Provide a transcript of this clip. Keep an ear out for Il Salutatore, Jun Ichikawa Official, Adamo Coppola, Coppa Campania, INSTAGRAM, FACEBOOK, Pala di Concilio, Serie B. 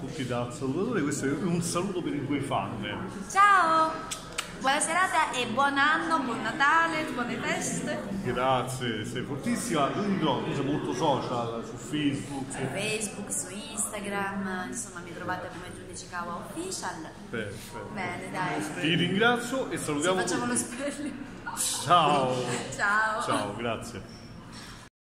tutti dal salutatore, questo è un saluto per i tuoi fan. Ciao, buona serata e buon anno, buon Natale, buone feste. Grazie, sei fortissima, quindi sei molto social, su Facebook. Su Facebook, su Instagram, insomma mi trovate come Jun Ichikawa Official. Perfetto. Bene, dai. Ti ringrazio e salutiamo. Facciamo lo spelling. Ciao. Ciao. Ciao, grazie.